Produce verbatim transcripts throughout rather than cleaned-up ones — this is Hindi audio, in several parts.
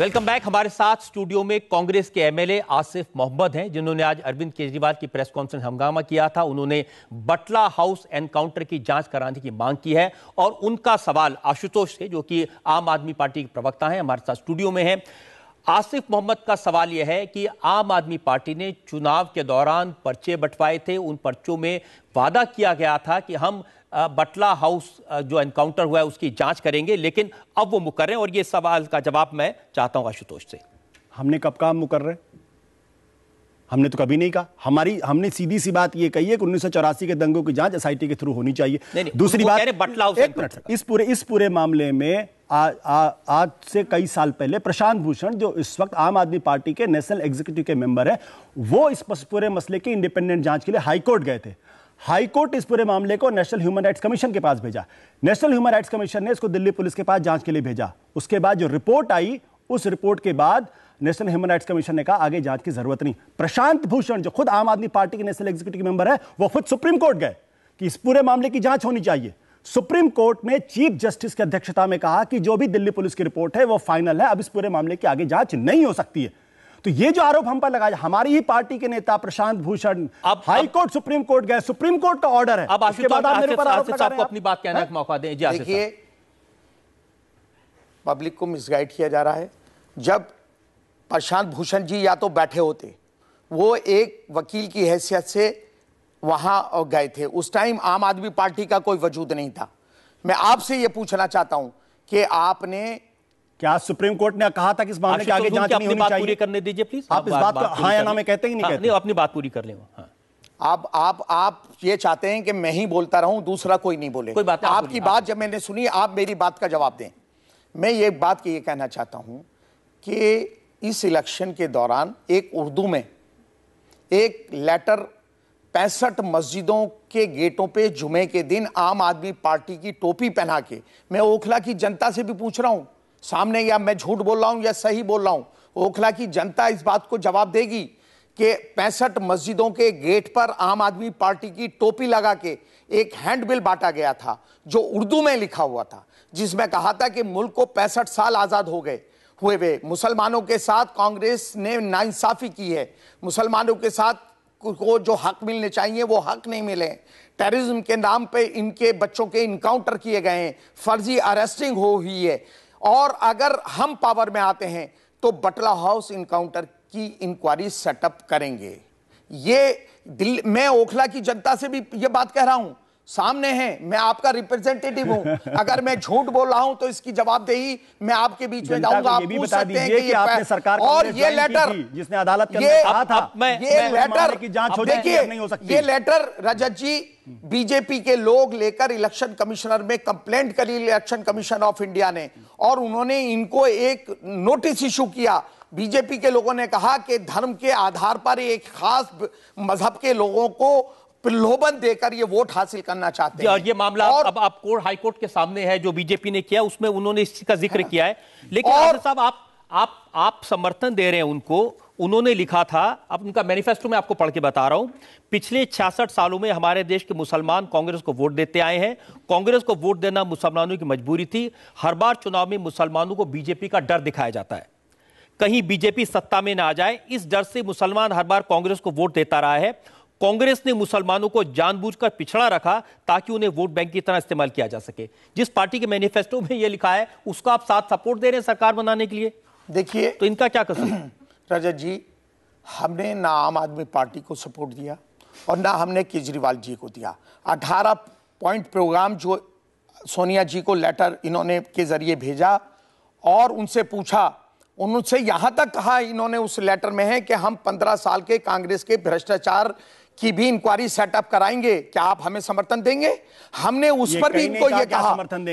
Welcome back. हमारे साथ स्टूडियो में कांग्रेस के एमएलए आसिफ मोहम्मद हैं, जिन्होंने आज अरविंद केजरीवाल की प्रेस कॉन्फ्रेंस हंगामा किया था। उन्होंने बटला हाउस एनकाउंटर की जांच कराने की मांग की है और उनका सवाल आशुतोष से, जो कि आम आदमी पार्टी के प्रवक्ता हैं, हमारे साथ स्टूडियो में हैं। आसिफ मोहम्मद का सवाल यह है कि आम आदमी पार्टी ने चुनाव के दौरान पर्चे बंटवाए थे, उन पर्चों में वादा किया गया था कि हम बटला हाउस जो एनकाउंटर हुआ है उसकी जांच करेंगे, लेकिन अब वो मुकर्र हैं और ये सवाल का जवाब मैं चाहता हूं आशुतोष से। हमने कब कहा मुकर्र? हमने तो कभी नहीं कहा। हमारी हमने सीधी सी बात ये कही है कि उन्नीस सौ चौरासी के दंगों की जांच एसआईटी के थ्रू होनी चाहिए। नहीं, नहीं, दूसरी बात, बटला हाउस इस पूरे इस पूरे मामले में आज से कई साल पहले प्रशांत भूषण, जो इस वक्त आम आदमी पार्टी के नेशनल एग्जीक्यूटिव के मेंबर हैं, वो इस पूरे मसले की इंडिपेंडेंट जांच के लिए हाईकोर्ट गए थे। हाईकोर्ट इस पूरे मामले को नेशनल ह्यूमन राइट्स कमीशन के पास भेजा। नेशनल ह्यूमन राइट्स कमीशन ने इसको दिल्ली पुलिस के पास जांच के लिए भेजा। उसके बाद जो रिपोर्ट आई, उस रिपोर्ट के बाद नेशनल ह्यूमन राइट्स कमीशन ने कहा आगे जांच की जरूरत नहीं। प्रशांत भूषण, जो खुद आम आदमी पार्टी के नेशनल एग्जीक्यूटिव मेंबर है, वो खुद सुप्रीम कोर्ट गए कि इस पूरे मामले की जांच होनी चाहिए। सुप्रीम कोर्ट ने चीफ जस्टिस की अध्यक्षता में कहा कि जो भी दिल्ली पुलिस की रिपोर्ट है वो फाइनल है, अब इस पूरे मामले की आगे जांच नहीं हो सकती है। तो ये जो आरोप हम पर लगाया, हमारी ही पार्टी के नेता प्रशांत भूषण अब हाईकोर्ट सुप्रीम कोर्ट गए, सुप्रीम कोर्ट का ऑर्डर है। अब उसके बाद आप मेरे पर आरोप लगा रहे हैं। अपनी बात कहने का मौका दें। देखिए, पब्लिक को मिसगाइड किया जा रहा है। जब प्रशांत भूषण जी या तो बैठे होते, वो एक वकील की हैसियत से वहाँ गए थे, उस टाइम आम आदमी पार्टी का कोई वजूद नहीं था। मैं आपसे ये पूछना चाहता हूं कि आपने क्या सुप्रीम कोर्ट ने कहा था कि इस मामले के आगे जांच नहीं होनी चाहिए? पूरी करने दीजिए प्लीज। आप इस बात को हाँ या ना में कहते ही नहीं कहते? अपनी बात पूरी कर लें। आप आप आप ये चाहते हैं कि मैं ही बोलता रहूं, दूसरा कोई नहीं बोले। आपकी बात जब मैंने सुनी, आप मेरी बात का जवाब दें। मैं ये बात ये कहना चाहता हूं कि इस इलेक्शन के दौरान एक उर्दू में एक लेटर पैंसठ मस्जिदों के गेटों पे जुमे के दिन आम आदमी पार्टी की टोपी पहना के, मैं ओखला की जनता से भी पूछ रहा हूँ सामने, या मैं झूठ बोल रहा हूँ या सही बोल रहा हूँ, ओखला की जनता इस बात को जवाब देगी कि पैंसठ मस्जिदों के गेट पर आम आदमी पार्टी की टोपी लगा के एक हैंडबिल बांटा गया था जो उर्दू में लिखा हुआ था, जिसमें कहा था कि मुल्क को पैंसठ साल आज़ाद हो गए हुए हुए मुसलमानों के साथ कांग्रेस ने नाइंसाफ़ी की है, मुसलमानों के साथ को जो हक मिलने चाहिए वो हक नहीं मिले, टेररिज्म के नाम पे इनके बच्चों के इनकाउंटर किए गए हैं, फर्जी अरेस्टिंग हो हुई है, और अगर हम पावर में आते हैं तो बटला हाउस इनकाउंटर की इंक्वायरी सेटअप करेंगे। ये दिल मैं ओखला की जनता से भी ये बात कह रहा हूँ, सामने है, मैं आपका रिप्रेजेंटेटिव हूं। अगर मैं झूठ बोल रहा हूं तो इसकी जवाबदेही मैं आपके बीच में जाऊंगा। आप पूछ सकते हैं कि, कि आपने सरकार और ये लेटर जिसने अदालत के अंदर कहा था, ये लेटर की जांच हो जाए नहीं हो सकती। ये लेटर रजत जी बीजेपी के लोग लेकर इलेक्शन कमिश्नर में कंप्लेंट करी, इलेक्शन कमीशन ऑफ इंडिया ने, और उन्होंने इनको एक नोटिस इशू किया। बीजेपी के लोगों ने कहा कि धर्म के आधार पर एक खास मजहब के लोगों को प्रलोभन देकर ये वोट हासिल करना चाहते हैं। ये मामला और, अब आप कोर्ट हाई कोर्ट के सामने है, जो बीजेपी ने किया उसमें उन्होंने इसका जिक्र किया है। लेकिन आसिफ साहब, आप आप आप समर्थन दे रहे हैं उनको। उन्होंने लिखा था, अब उनका मैनिफेस्टो में आपको पढ़ के बता रहा हूं, पिछले छियासठ सालों में हमारे देश के मुसलमान कांग्रेस को वोट देते आए हैं, कांग्रेस को वोट देना मुसलमानों की मजबूरी थी, हर बार चुनाव में मुसलमानों को बीजेपी का डर दिखाया जाता है, कहीं बीजेपी सत्ता में ना आ जाए, इस डर से मुसलमान हर बार कांग्रेस को वोट देता रहा है, कांग्रेस ने मुसलमानों को जानबूझकर पिछड़ा रखा ताकि उन्हें वोट बैंक की तरह इस्तेमाल किया जा सके। जिस पार्टी के मैनिफेस्टो में यह लिखा है उसका आप साथ सपोर्ट दे रहे हैं सरकार बनाने के लिए। देखिए, तो इनका क्या कसूर? रजत जी, हमने ना आम आदमी पार्टी को सपोर्ट दिया और ना हमने केजरीवाल जी को दिया। अठारह पॉइंट प्रोग्राम जो सोनिया जी को लेटर इन्होंने के जरिए भेजा और उनसे पूछा, उनसे यहाँ तक कहा इन्होंने उस लेटर में है कि हम पंद्रह साल के कांग्रेस के भ्रष्टाचार की भी इंक्वायरी सेटअप कराएंगे, क्या आप हमें समर्थन देंगे? हमने उस पर भी इनको ये कहा,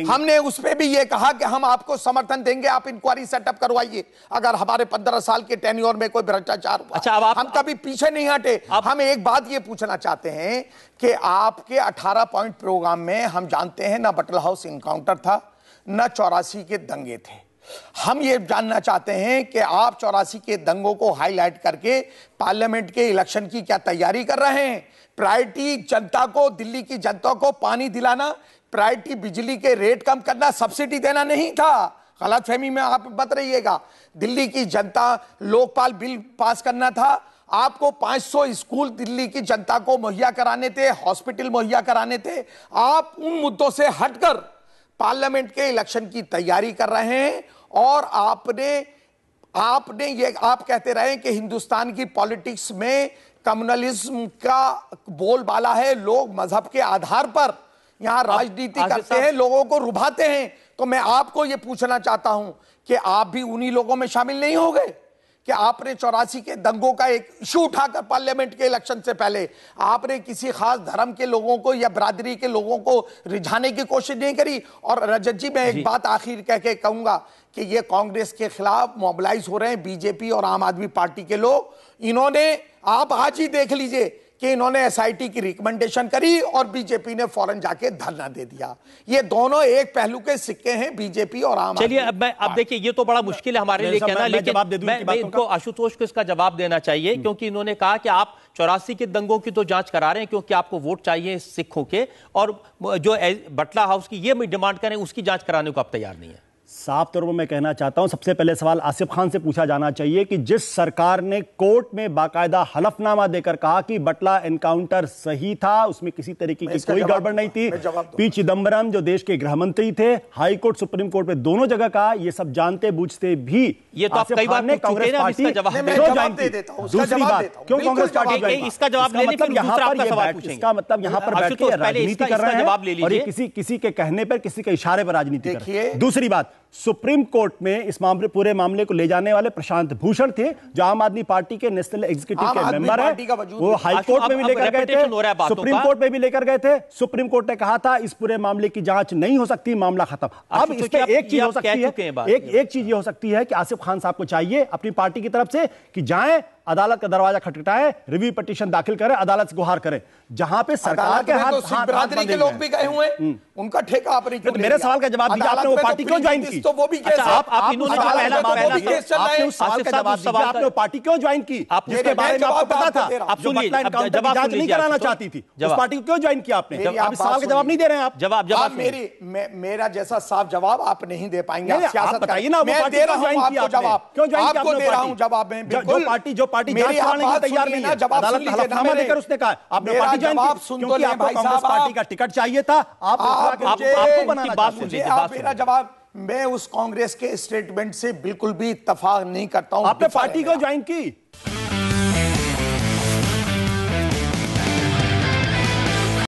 हमने उस पर भी ये कहा कि हम आपको समर्थन देंगे, आप इंक्वायरी सेटअप करवाइए अगर हमारे पंद्रह साल के टेन्योर में कोई भ्रष्टाचार हुआ। अच्छा, आप, हम कभी पीछे नहीं हटे। हम एक बात ये पूछना चाहते हैं कि आपके अठारह पॉइंट प्रोग्राम में हम जानते हैं ना बटला हाउस इनकाउंटर था, ना चौरासी के दंगे थे। हम ये जानना चाहते हैं कि आप चौरासी के दंगों को हाईलाइट करके पार्लियामेंट के इलेक्शन की क्या तैयारी कर रहे हैं? प्रायोरिटी जनता को, दिल्ली की जनता को पानी दिलाना, प्रायोरिटी बिजली के रेट कम करना, सब्सिडी देना नहीं था। गलतफहमी में आप मत रहिएगा। दिल्ली की जनता, लोकपाल बिल पास करना था आपको, पाँच सौ स्कूल दिल्ली की जनता को मुहैया कराने थे, हॉस्पिटल मुहैया कराने थे। आप उन मुद्दों से हटकर पार्लियामेंट के इलेक्शन की तैयारी कर रहे हैं और आपने आपने ये आप कहते रहे कि हिंदुस्तान की पॉलिटिक्स में कम्युनलिज्म का बोलबाला है, लोग मजहब के आधार पर यहाँ राजनीति करते हैं, लोगों को रुभाते हैं। तो मैं आपको ये पूछना चाहता हूं कि आप भी उन्हीं लोगों में शामिल नहीं हो गए कि आपने चौरासी के दंगों का एक इशू उठाकर पार्लियामेंट के इलेक्शन से पहले आपने किसी खास धर्म के लोगों को या बिरादरी के लोगों को रिझाने की कोशिश नहीं करी। और रजत जी, मैं एक बात आखिर कह के कहूंगा कि ये कांग्रेस के खिलाफ मोबिलाइज हो रहे हैं बीजेपी और आम आदमी पार्टी के लोग। इन्होंने, आप आज ही देख लीजिए कि इन्होंने एसआईटी की रिकमेंडेशन करी और बीजेपी ने फौरन जाके धरना दे दिया। ये दोनों एक पहलू के सिक्के हैं, बीजेपी और आम। चलिए अब मैं अब देखिए, ये तो बड़ा मुश्किल है हमारे लिए कहना, लेकिन मैं, मैं, मैं इनको, आशुतोष को इसका जवाब देना चाहिए क्योंकि इन्होंने कहा कि आप चौरासी के दंगों की तो जांच करा रहे हैं क्योंकि आपको वोट चाहिए सिखों के, और जो बटला हाउस की ये डिमांड करें उसकी जांच कराने को आप तैयार नहीं है। साफ तौर पर मैं कहना चाहता हूं, सबसे पहले सवाल आसिफ खान से पूछा जाना चाहिए कि जिस सरकार ने कोर्ट में बाकायदा हलफनामा देकर कहा कि बटला एनकाउंटर सही था, उसमें किसी तरीके की कोई गड़बड़ नहीं थी। पी दंबराम जो देश के गृह मंत्री थे, हाई कोर्ट, सुप्रीम कोर्ट में दोनों जगह कहा, यह सब जानते बूझते भी ये तो कई बार ने कांग्रेस पार्टी दूसरी बात क्यों कांग्रेस पार्टी इसका जवाब यहाँ पर बैठ के राजनीति कर रहे हैं और किसी किसी के कहने पर, किसी के इशारे पर राजनीति कर रहे हैं। दूसरी बात, सुप्रीम कोर्ट में इस मामले, पूरे मामले को ले जाने वाले प्रशांत भूषण थे जो आम आदमी पार्टी के नेशनल एग्जीक्यूटिव के मेंबर हैं। वो हाई कोर्ट में भी लेकर गए थे, सुप्रीम कोर्ट में भी लेकर गए थे। सुप्रीम कोर्ट ने कहा था इस पूरे मामले की जांच नहीं हो सकती, मामला खत्म। अब इस पे एक चीज हो सकती है, एक एक चीज ये हो सकती है कि आसिफ खान साहब को चाहिए अपनी पार्टी की तरफ से कि जाएं, अदालत का दरवाजा खटखटाएं, रिव्यू पिटीशन दाखिल करें, अदालत से गुहार करें, जहां पे सरकार के हाथ हाथ बिरादरी के लोग भी गए हुए हैं, उनका ठेका आप नहीं। तो मेरे सवाल का जवाब दीजिए, आपने वो पार्टी क्यों ज्वाइन की? तो वो भी केस, आप आप इन्होंने पहला पहला केस चल रहा है, उस सवाल का जवाब दीजिए, आपने पार्टी क्यों ज्वाइन की जिसके बारे में आपको पता था, आप सुनिए, जवाब नहीं कराना चाहती थी, उस पार्टी को क्यों ज्वाइन किया आपने? आप इस सवाल का जवाब नहीं दे रहे हैं। आप जवाब जवाब मेरी मेरा जैसा साफ जवाब आप नहीं दे पाएंगे, सियासत बताइए ना। मैं दे रहा हूं आपको जवाब, क्यों ज्वाइन किया आपको दे रहा हूं जवाब। मैं बिल्कुल पार्टी जो पार्टी जांच कराने के लिए तैयार नहीं है, अदालत हलफनामा देकर उसने कहा आपने पार्टी ज्वाइन की क्योंकि आपको कांग्रेस पार्टी का टिकट चाहिए था। आप आपको बनाना बात सुनिए, आप मेरा जवाब, मैं उस कांग्रेस के स्टेटमेंट से बिल्कुल भी इत्तफाक नहीं करता हूं। आपने पार्टी क्यों ज्वाइन की?